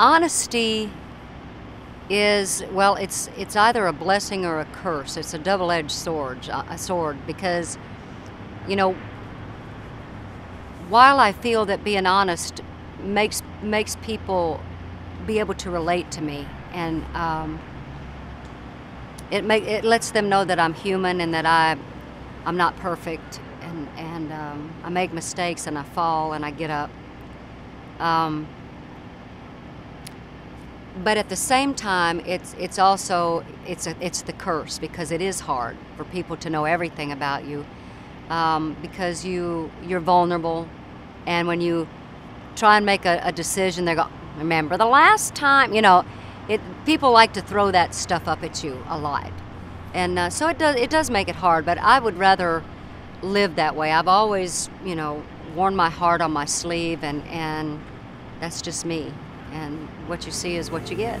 Honesty is, well, it's either a blessing or a curse. It's a double-edged sword because, you know, while I feel that being honest makes people be able to relate to me, and it lets them know that I'm human and that I'm not perfect, and I make mistakes and I fall and I get up. But at the same time, it's also the curse, because it is hard for people to know everything about you, because you're vulnerable, and when you try and make a decision, they go, "Remember the last time?" You know, people like to throw that stuff up at you a lot, and so it does make it hard. But I would rather live that way. I've always, you know, worn my heart on my sleeve, and that's just me. And what you see is what you get.